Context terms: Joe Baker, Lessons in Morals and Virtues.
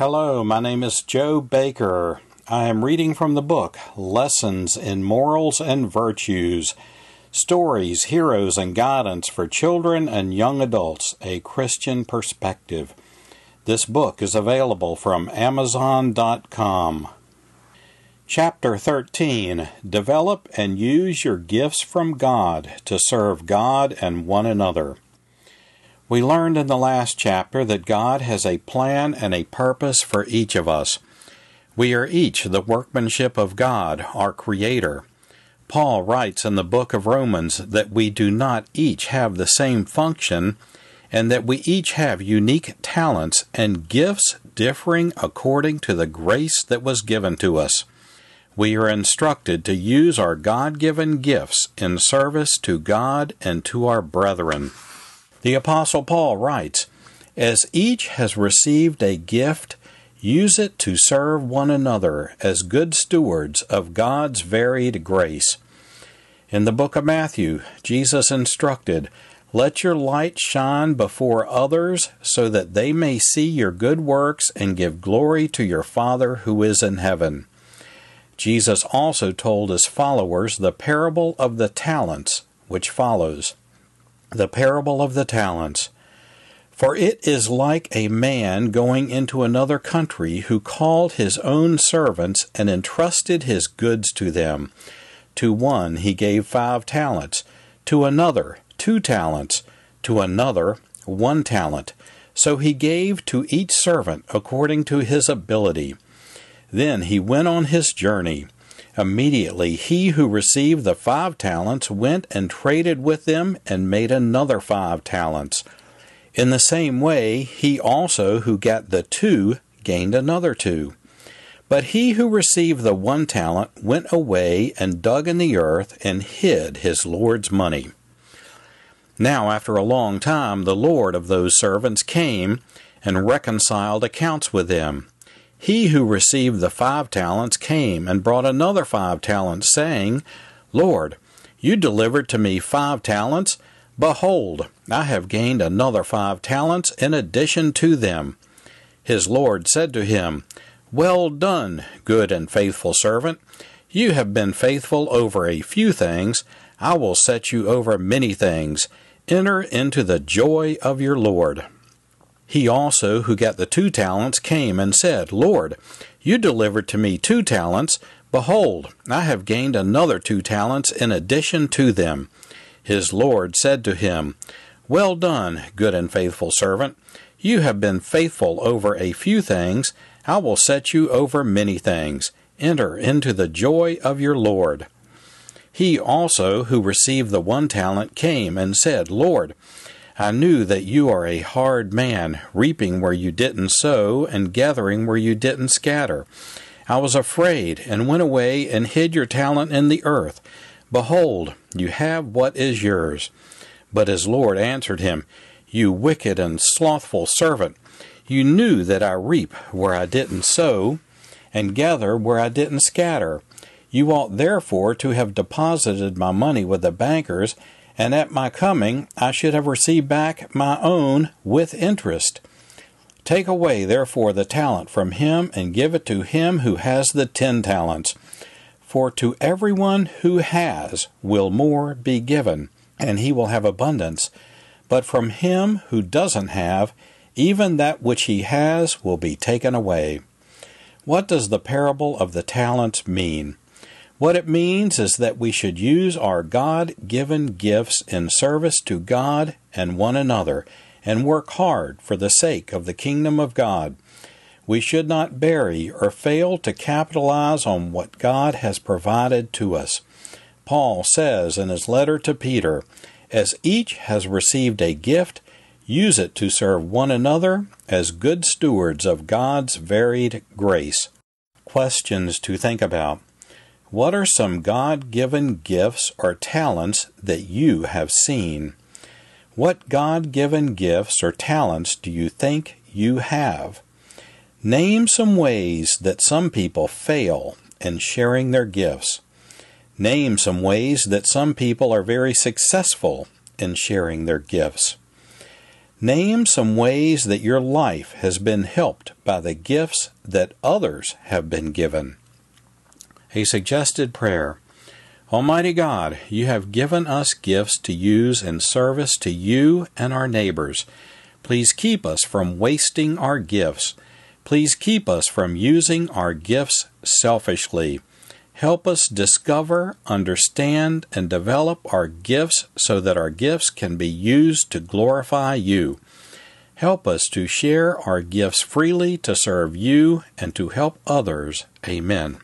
Hello, my name is Joe Baker. I am reading from the book, Lessons in Morals and Virtues, Stories, Heroes, and Guidance for Children and Young Adults, A Christian Perspective. This book is available from Amazon.com. Chapter 13, Develop and Use Your Gifts from God to Serve God and One Another. We learned in the last chapter that God has a plan and a purpose for each of us. We are each the workmanship of God, our Creator. Paul writes in the book of Romans that we do not each have the same function and that we each have unique talents and gifts differing according to the grace that was given to us. We are instructed to use our God-given gifts in service to God and to our brethren. The Apostle Paul writes, "As each has received a gift, use it to serve one another as good stewards of God's varied grace." In the book of Matthew, Jesus instructed, "Let your light shine before others so that they may see your good works and give glory to your Father who is in heaven." Jesus also told his followers the parable of the talents, which follows. The parable of the talents. "For it is like a man going into another country who called his own servants and entrusted his goods to them. To one he gave 5 talents, to another 2 talents, to another 1 talent. So he gave to each servant according to his ability. Then he went on his journey. Immediately he who received the 5 talents went and traded with them and made another 5 talents. In the same way, he also who got the 2 gained another 2. But he who received the 1 talent went away and dug in the earth and hid his Lord's money. Now after a long time the Lord of those servants came and reconciled accounts with them. He who received the 5 talents came and brought another 5 talents, saying, 'Lord, you delivered to me 5 talents. Behold, I have gained another 5 talents in addition to them.' His Lord said to him, 'Well done, good and faithful servant. You have been faithful over a few things. I will set you over many things. Enter into the joy of your Lord.' He also who got the 2 talents came and said, 'Lord, you delivered to me 2 talents. Behold, I have gained another 2 talents in addition to them.' His Lord said to him, 'Well done, good and faithful servant. You have been faithful over a few things. I will set you over many things. Enter into the joy of your Lord.' He also who received the 1 talent came and said, 'Lord, I knew that you are a hard man, reaping where you didn't sow and gathering where you didn't scatter. I was afraid and went away and hid your talent in the earth. Behold, you have what is yours.' But his Lord answered him, 'You wicked and slothful servant, you knew that I reap where I didn't sow and gather where I didn't scatter. You ought therefore to have deposited my money with the bankers, and at my coming I should have received back my own with interest. Take away therefore the talent from him, and give it to him who has the 10 talents. For to everyone who has will more be given, and he will have abundance. But from him who doesn't have, even that which he has will be taken away.'" What does the parable of the talents mean? What it means is that we should use our God-given gifts in service to God and one another, and work hard for the sake of the kingdom of God. We should not bury or fail to capitalize on what God has provided to us. Paul says in his letter to Peter, "As each has received a gift, use it to serve one another as good stewards of God's varied grace." Questions to think about. What are some God-given gifts or talents that you have seen? What God-given gifts or talents do you think you have? Name some ways that some people fail in sharing their gifts. Name some ways that some people are very successful in sharing their gifts. Name some ways that your life has been helped by the gifts that others have been given. A suggested prayer. Almighty God, you have given us gifts to use in service to you and our neighbors. Please keep us from wasting our gifts. Please keep us from using our gifts selfishly. Help us discover, understand, and develop our gifts so that our gifts can be used to glorify you. Help us to share our gifts freely to serve you and to help others. Amen.